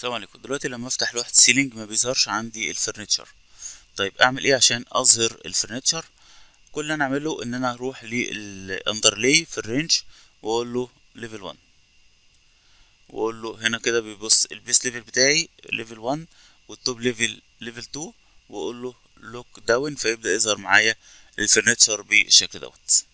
السلام عليكم. دلوقتي لما افتح لوحة سيلينج ما بيظهرش عندي الفرنتشر. طيب اعمل ايه عشان اظهر الفرنتشر؟ كل اللي انا اعمله ان انا اروح للاندرلي في الرينج واقول له ليفل 1، واقول له هنا كده بيبص البيس ليفل بتاعي ليفل 1 والتوب ليفل ليفل 2، واقول له لوك داون، فيبدأ يظهر معايا الفرنتشر بالشكل دوت.